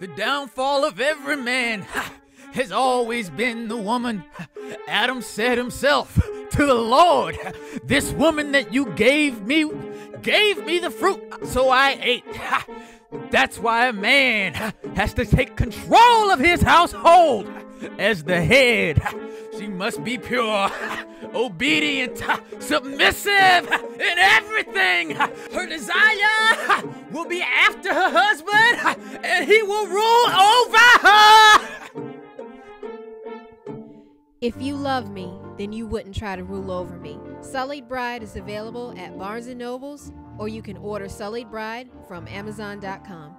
The downfall of every man has always been the woman. Adam said himself to the Lord, this woman that you gave me the fruit, so I ate. That's why a man has to take control of his household as the head. She must be pure, obedient, submissive in everything. Her desire will be after her husband, and he will rule over her. If you love me, then you wouldn't try to rule over me. Sullied Bride is available at Barnes & Noble, or you can order Sullied Bride from Amazon.com.